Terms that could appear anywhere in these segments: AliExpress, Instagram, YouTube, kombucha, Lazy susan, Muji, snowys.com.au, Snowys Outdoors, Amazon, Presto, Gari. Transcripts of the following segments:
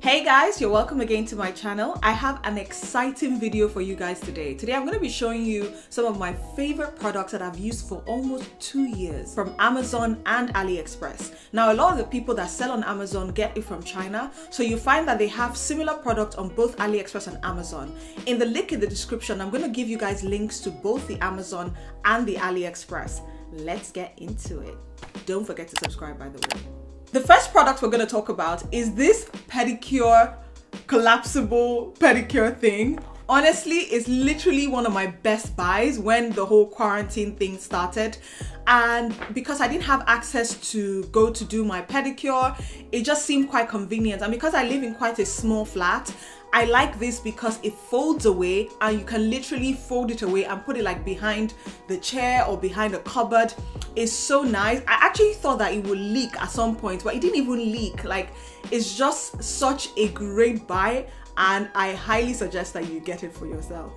Hey guys, you're welcome again to my channel. I have an exciting video for you guys today. I'm going to be showing you some of my favorite products that I've used for almost 2 years from Amazon and AliExpress. Now, a lot of the people that sell on Amazon get it from China, so you find that they have similar products on both AliExpress and Amazon. In the link in the description, I'm going to give you guys links to both the Amazon and the AliExpress. Let's get into it. Don't forget to subscribe, by the way. The first product we're going to talk about is this pedicure, collapsible pedicure thing. Honestly, it's literally one of my best buys when the whole quarantine thing started. And because I didn't have access to go to do my pedicure, it just seemed quite convenient. And because I live in quite a small flat, I like this because it folds away and you can literally fold it away and put it like behind the chair or behind a cupboard. It's so nice. I actually thought that it would leak at some point, but it didn't even leak. Like, it's just such a great buy and I highly suggest that you get it for yourself.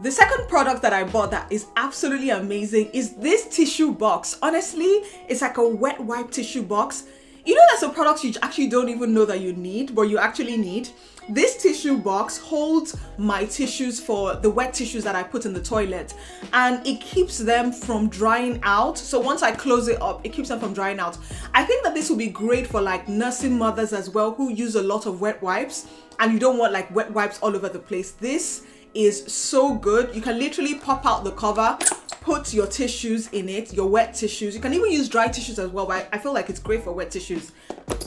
The second product that I bought that is absolutely amazing is this tissue box. Honestly, it's like a wet wipe tissue box. You know, there's some products you actually don't even know that you need, but you actually need. This tissue box holds my tissues, for the wet tissues that I put in the toilet, and it keeps them from drying out. So once I close it up, it keeps them from drying out. I think that this will be great for like nursing mothers as well, who use a lot of wet wipes and you don't want like wet wipes all over the place. This is so good. You can literally pop out the cover, put your tissues in it, your wet tissues. You can even use dry tissues as well, but I feel like it's great for wet tissues.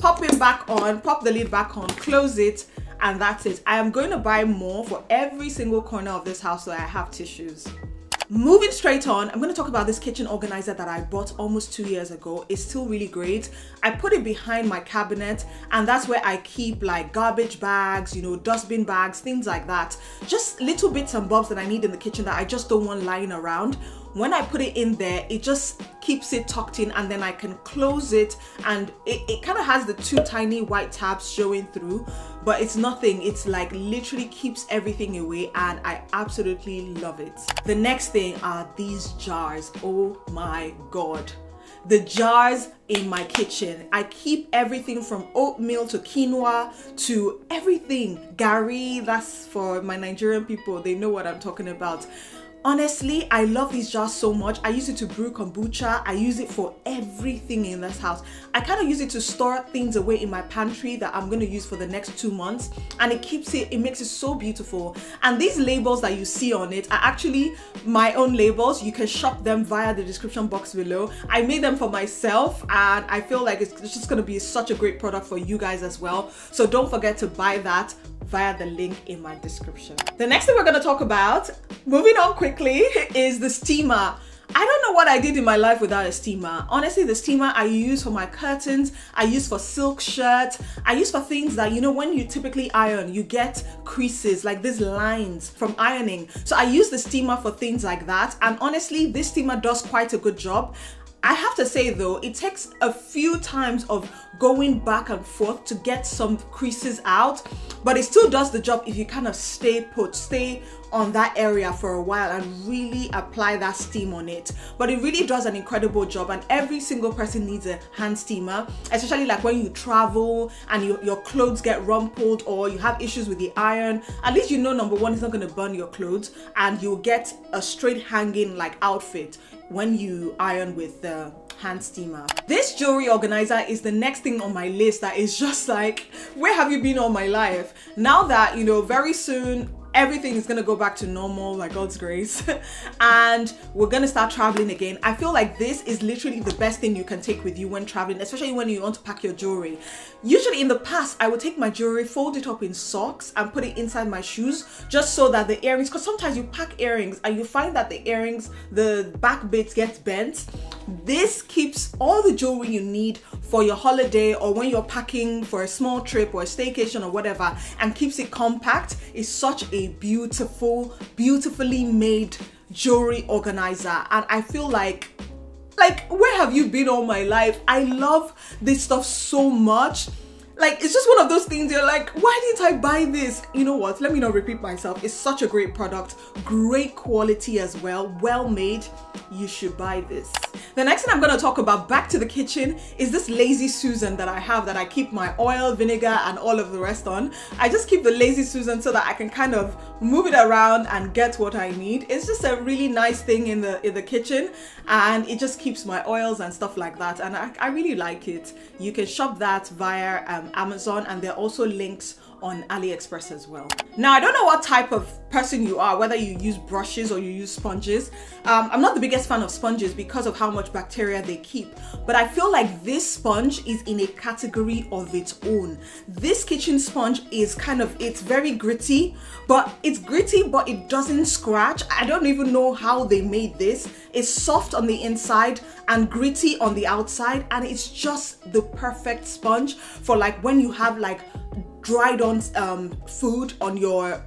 Pop it back on, pop the lid back on, close it, and that's it. I am going to buy more for every single corner of this house so I have tissues. Moving straight on, I'm going to talk about this kitchen organizer that I bought almost 2 years ago. It's still really great. I put it behind my cabinet, and that's where I keep like garbage bags, you know, dustbin bags, things like that. Just little bits and bobs that I need in the kitchen that I just don't want lying around. When I put it in there, it just keeps it tucked in, and then I can close it, and it kind of has the two tiny white tabs showing through, but it's nothing. It's like literally keeps everything away, and I absolutely love it. The next thing are these jars. Oh my God. The jars in my kitchen. I keep everything from oatmeal to quinoa to everything. Gari, that's for my Nigerian people. They know what I'm talking about. Honestly, I love these jars so much. I use it to brew kombucha. I use it for everything in this house. I kind of use it to store things away in my pantry that I'm going to use for the next 2 months. And it keeps it, it makes it so beautiful. And these labels that you see on it are actually my own labels. You can shop them via the description box below. I made them for myself and I feel like it's just going to be such a great product for you guys as well. So don't forget to buy that via the link in my description. The next thing we're going to talk about, moving on quickly, is the steamer. I don't know what I did in my life without a steamer. Honestly, the steamer I use for my curtains, I use for silk shirts, I use for things that, you know, when you typically iron, you get creases, like these lines from ironing. So I use the steamer for things like that. And honestly, this steamer does quite a good job. I have to say though, it takes a few times of going back and forth to get some creases out, but it still does the job if you kind of stay put, stay on that area for a while and really apply that steam on it. But it really does an incredible job, and every single person needs a hand steamer, especially like when you travel and your clothes get rumpled or you have issues with the iron. At least you know, number one, it's not going to burn your clothes and you'll get a straight hanging like outfit when you iron with the hand steamer. This jewelry organizer is the next thing on my list that is just like, where have you been all my life? Now that, you know, very soon everything is gonna go back to normal by God's grace and we're gonna start traveling again, I feel like this is literally the best thing you can take with you when traveling, especially when you want to pack your jewelry. Usually in the past, I would take my jewelry, fold it up in socks and put it inside my shoes just so that the earrings, because sometimes you pack earrings and you find that the earrings, the back bits get bent. This keeps all the jewelry you need for your holiday or when you're packing for a small trip or a staycation or whatever, and keeps it compact. It's such a beautiful, beautifully made jewelry organizer, and I feel like where have you been all my life? I love this stuff so much. Like, it's just one of those things you're like, why didn't I buy this? You know what, let me not repeat myself. It's such a great product, great quality as well, well made. You should buy this. The next thing I'm going to talk about, back to the kitchen, is this Lazy Susan that I have, that I keep my oil, vinegar and all of the rest on. I just keep the Lazy Susan so that I can kind of move it around and get what I need. It's just a really nice thing in the kitchen, and it just keeps my oils and stuff like that, and I really like it. You can shop that via Amazon, and there are also links on AliExpress as well. Now, I don't know what type of person you are, whether you use brushes or you use sponges. I'm not the biggest fan of sponges because of how much bacteria they keep, but I feel like this sponge is in a category of its own. This kitchen sponge is kind of, it's gritty but it doesn't scratch. I don't even know how they made this. It's soft on the inside and gritty on the outside, and it's just the perfect sponge for like when you have like dried on food on your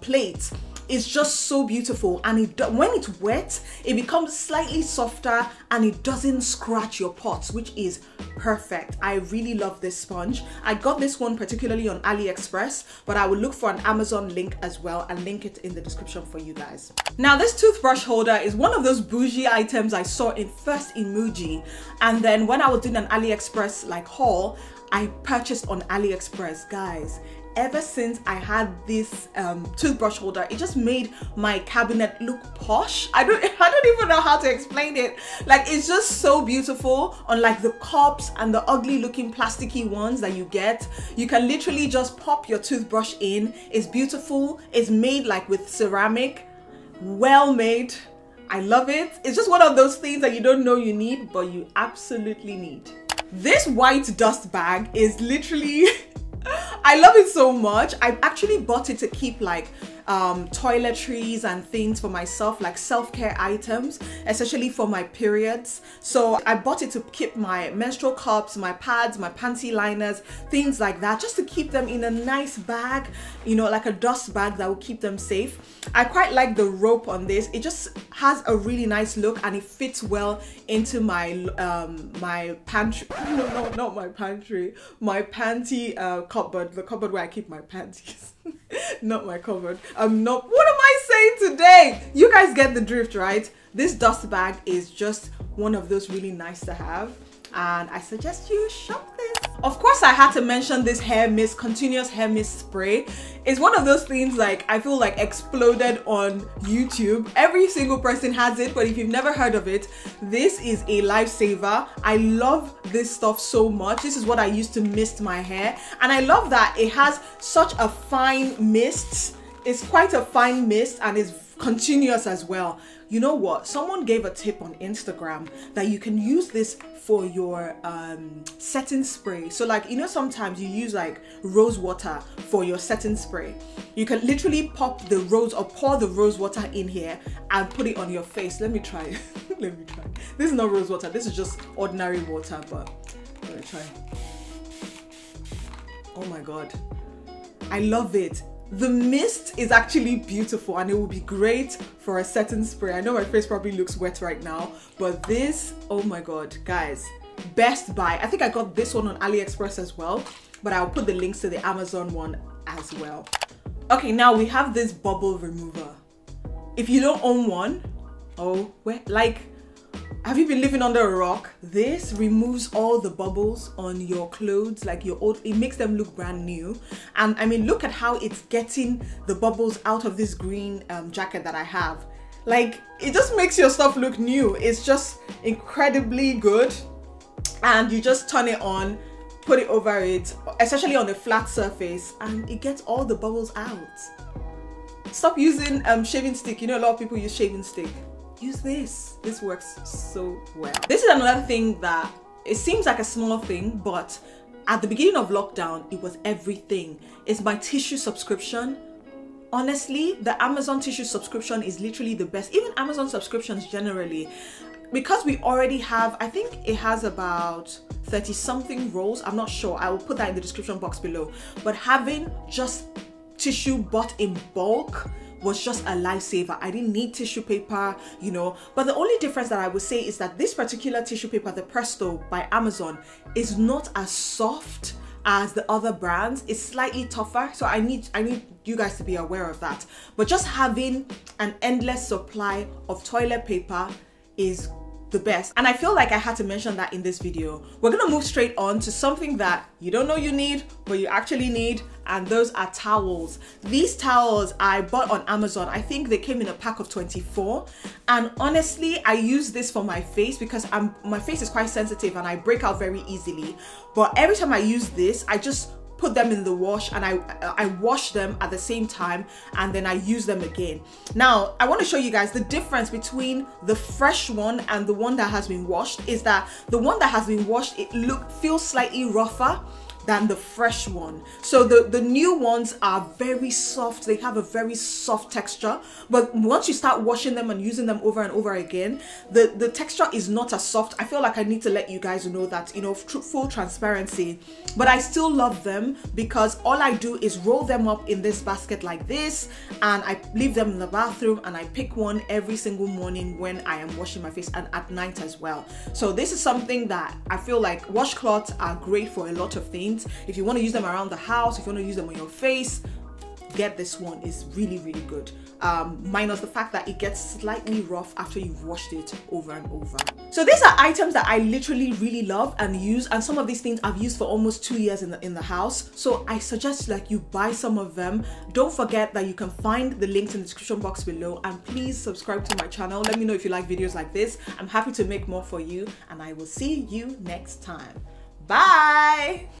plate. It's just so beautiful, and when it's wet, it becomes slightly softer and it doesn't scratch your pots, which is perfect. I really love this sponge. I got this one particularly on AliExpress, but I will look for an Amazon link as well and link it in the description for you guys. Now, this toothbrush holder is one of those bougie items I saw first in Muji, and then when I was doing an AliExpress like haul, I purchased on AliExpress, guys. Ever since I had this toothbrush holder, it just made my cabinet look posh. I don't even know how to explain it. Like, it's just so beautiful. Unlike the cups and the ugly looking plasticky ones that you get, you can literally just pop your toothbrush in. It's beautiful. It's made like with ceramic, well made. I love it. It's just one of those things that you don't know you need, but you absolutely need. This white dust bag is literally I love it so much. I've actually bought it to keep like toiletries and things for myself, like self-care items, especially for my periods. So I bought it to keep my menstrual cups, my pads, my panty liners, things like that, just to keep them in a nice bag, you know, like a dust bag that will keep them safe. I quite like the rope on this. It just has a really nice look, and it fits well into my my pantry. No, not my pantry. My panty cupboard, the cupboard where I keep my panties. Not my cupboard. What am I saying today? You guys get the drift, right? This dust bag is just one of those really nice to have, and I suggest you shop this. Of course, I had to mention this hair mist, continuous hair mist spray. It's one of those things like I feel like exploded on YouTube. Every single person has it, but if you've never heard of it, this is a lifesaver. I love this stuff so much. This is what I used to mist my hair, and I love that it has such a fine mist. It's quite a fine mist, and it's continuous as well. You know what? Someone gave a tip on Instagram that you can use this for your setting spray. So like, you know, sometimes you use like rose water for your setting spray. You can literally pop the rose or pour the rose water in here and put it on your face. Let me try. Let me try. This is not rose water. This is just ordinary water, but I'm gonna try. Oh my God. I love it. The mist is actually beautiful, and it will be great for a setting spray. I know my face probably looks wet right now, but this, oh my God, guys, best buy. I think I got this one on AliExpress as well, but I'll put the links to the Amazon one as well. Okay, now we have this bubble remover. If you don't own one, oh, like, have you been living under a rock? This removes all the bubbles on your clothes, like your old, it makes them look brand new. And I mean, look at how it's getting the bubbles out of this green jacket that I have. Like, it just makes your stuff look new. It's just incredibly good. And you just turn it on, put it over it, especially on a flat surface, and it gets all the bubbles out. Stop using shaving stick. You know, a lot of people use shaving stick. Use this. This works so well. This is another thing that it seems like a small thing, but at the beginning of lockdown, it was everything. It's my tissue subscription. Honestly, the Amazon tissue subscription is literally the best. Even Amazon subscriptions generally, because we already have, I think it has about 30 something rolls. I'm not sure. I will put that in the description box below. But having just tissue bought in bulk was just a lifesaver. I didn't need tissue paper, you know. But the only difference that I would say is that this particular tissue paper, the Presto by Amazon, is not as soft as the other brands. It's slightly tougher, so I need you guys to be aware of that. But just having an endless supply of toilet paper is the best, and I feel like I had to mention that in this video. We're gonna move straight on to something that you don't know you need but you actually need, and those are towels. These towels I bought on Amazon. I think they came in a pack of 24, and honestly I use this for my face because my face is quite sensitive and I break out very easily. But every time I use this, I just put them in the wash and I wash them at the same time, and then I use them again. Now, I want to show you guys the difference between the fresh one and the one that has been washed is that the one that has been washed, it feels slightly rougher than the fresh one. So the new ones are very soft. They have a very soft texture, but once you start washing them and using them over and over again, the texture is not as soft. I feel like I need to let you guys know that, you know, full transparency. But I still love them because all I do is roll them up in this basket like this, and I leave them in the bathroom, and I pick one every single morning when I am washing my face, and at night as well. So this is something that I feel like washcloths are great for a lot of things. If you want to use them around the house, if you want to use them on your face, get this one. It's really, really good. Minus the fact that it gets slightly rough after you've washed it over and over. So these are items that I literally really love and use, and some of these things I've used for almost 2 years in the house. So I suggest like you buy some of them. Don't forget that you can find the links in the description box below, and please subscribe to my channel. Let me know if you like videos like this. I'm happy to make more for you, and I will see you next time. Bye!